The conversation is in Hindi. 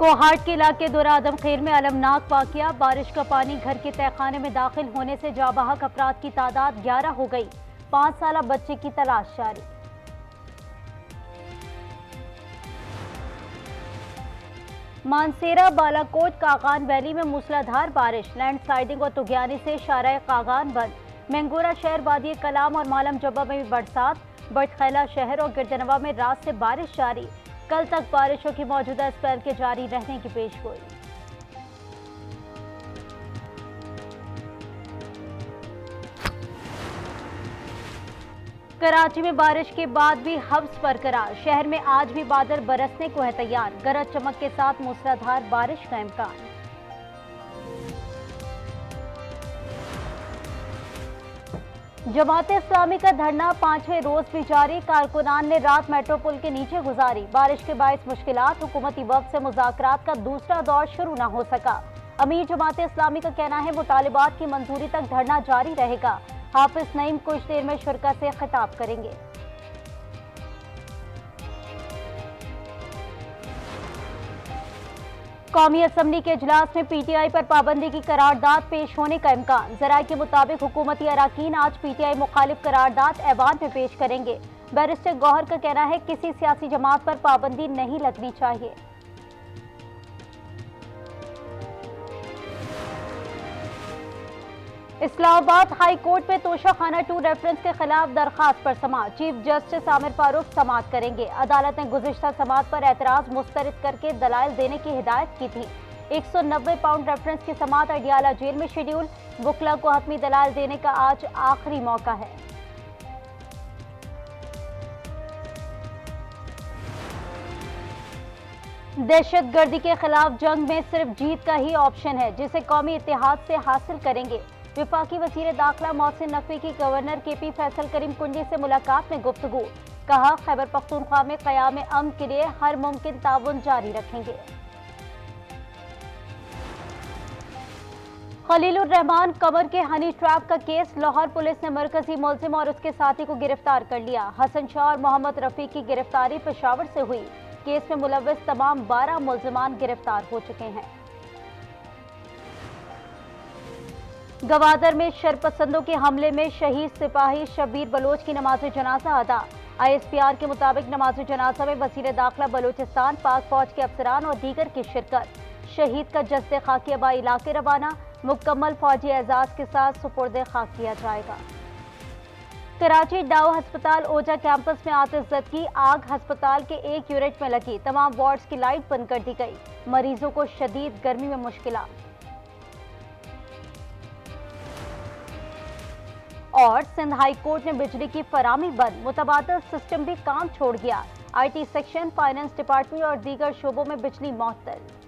कोहाट के इलाके दरा आदमखेल में अलमनाक वाकया। बारिश का पानी घर के तहखाने में दाखिल होने से जाबाहक अफराद की तादाद 11 हो गई। 5 साला बच्चे की तलाश जारी। मानसेरा बालाकोट कागान वैली में मूसलाधार बारिश, लैंडस्लाइडिंग और तुग्यानी से शाहराह कागान बंद। मैंगूरा शहर, वादी कलाम और मालम जब्बा में भी बरसात। बटखैला शहर और गिरजनवा में रात से बारिश जारी। कल तक बारिशों की मौजूदा स्पेल के जारी रहने की पेशगोई। कराची में बारिश के बाद भी हब्स बरकरार। शहर में आज भी बादल बरसने को है तैयार। गरज चमक के साथ मूसलाधार बारिश का इम्कान। जमात इस्लामी का धरना 5वें रोज भी जारी। कारकुनान ने रात मेट्रो पुल के नीचे गुजारी। बारिश के बायस मुश्किलात। हुकूमती वक्त से मुज़ाकरात का दूसरा दौर शुरू न हो सका। अमीर जमात इस्लामी का कहना है मुतालिबात की मंजूरी तक धरना जारी रहेगा। हाफिज नईम कुछ देर में शुरका से खिताब करेंगे। कौमी असम्बली के इजलास में PTI पर पाबंदी की करारदाद पेश होने का इम्कान। जराये के मुताबिक हुकूमती अरकान आज PTI मुखालिफ करारदाद ऐवान में पेश करेंगे। बैरिस्टर गौहर का कहना है किसी सियासी जमात पर पाबंदी नहीं लगनी चाहिए। इस्लामाबाद हाई कोर्ट में तोशाखाना 2 रेफरेंस के खिलाफ दरखास्त पर समाअत। चीफ जस्टिस आमिर फारूक समाअत करेंगे। अदालत ने गुज़िश्ता समाअत पर एतराज़ मुस्तरद करके दलाइल देने की हिदायत की थी। 190 पाउंड रेफरेंस की समाअत अडियाला जेल में शेड्यूल। वुकला को हतमी दलाइल देने का आज आखिरी मौका है। दहशतगर्दी के खिलाफ जंग में सिर्फ जीत का ही ऑप्शन है, जिसे कौमी इतिहाद से हासिल करेंगे। वफाकी वज़ीर दाखिला मोहसिन नकवी की गवर्नर KP फैसल करीम कुंडी से मुलाकात में गुफ्तगू। कहा खैबर पख्तूनख्वा में क़याम अमन के लिए हर मुमकिन ताउन जारी रखेंगे। खलीलुर रहमान कमर के हनी ट्रैप का केस, लाहौर पुलिस ने मरकजी मुलजिम और उसके साथी को गिरफ्तार कर लिया। हसन शाह और मोहम्मद रफीक की गिरफ्तारी पेशावर से हुई। केस में मुलव्वस तमाम 12 मुलजमान गिरफ्तार हो चुके हैं। गवादर में शरपसंदों के हमले में शहीद सिपाही शब्बीर बलोच की नमाज जनाजा अदा। ISPR के मुताबिक नमाज जनाजा में वज़ीर दाखिला बलोचिस्तान, पाक फौज के अफसरान और दीगर की शिरकत। शहीद का जस्दे खाकी आबाई इलाके रवाना। मुकम्मल फौजी एजाज के साथ सुपुर्द खाक किया जाएगा। कराची डाओ हस्पताल ओजा कैंपस में आतिशबाज़ की आग। हस्पताल के एक यूनिट में लगी। तमाम वार्ड्स की लाइट बंद कर दी गई। मरीजों को शदीद गर्मी में मुश्किलात। और सिंध हाई कोर्ट ने बिजली की फराहमी बंद। मुतबादल सिस्टम भी काम छोड़ गया। IT सेक्शन, फाइनेंस डिपार्टमेंट और दीगर शोबों में बिजली मुअत्तल।